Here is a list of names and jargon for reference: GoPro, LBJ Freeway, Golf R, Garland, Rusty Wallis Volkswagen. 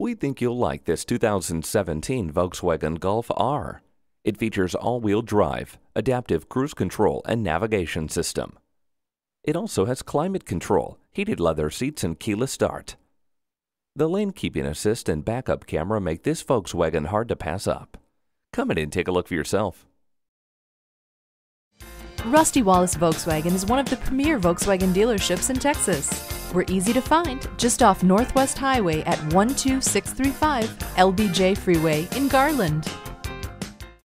We think you'll like this 2017 Volkswagen Golf R. It features all-wheel drive, adaptive cruise control, and navigation system. It also has climate control, heated leather seats, and keyless start. The lane keeping assist and backup camera make this Volkswagen hard to pass up. Come in and take a look for yourself. Rusty Wallis Volkswagen is one of the premier Volkswagen dealerships in Texas. We're easy to find just off Northwest Highway at 12635 LBJ Freeway in Garland.